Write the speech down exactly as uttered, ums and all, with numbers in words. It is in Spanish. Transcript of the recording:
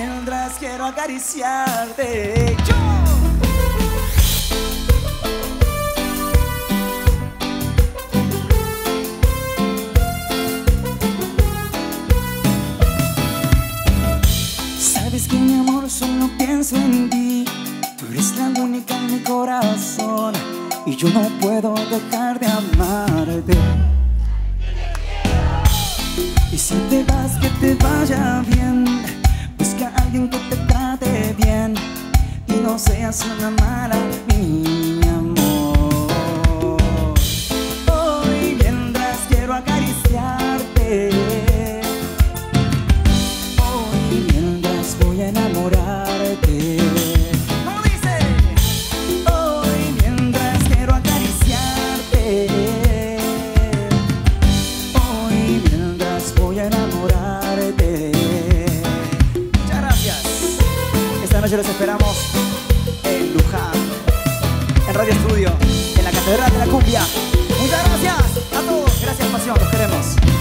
almendras quiero acariciarte. Yo. Sabes que mi amor solo pienso en ti, tú eres la única en mi corazón y yo no puedo dejar de amarte. Y si te vas, que te vaya bien, busca a alguien que te trate bien y no seas una mala, mi amor. Hoy vendrás, quiero acariciarte. Hoy vendrás, voy a enamorarte. ¿Cómo dice? Hoy vendrás, quiero acariciarte. Hoy voy a enamorarte. Muchas gracias. Esta noche los esperamos en Luján, en Radio Estudio, en la Catedral de la Cumbia. Muchas gracias a todos. Gracias, pasión. Los queremos.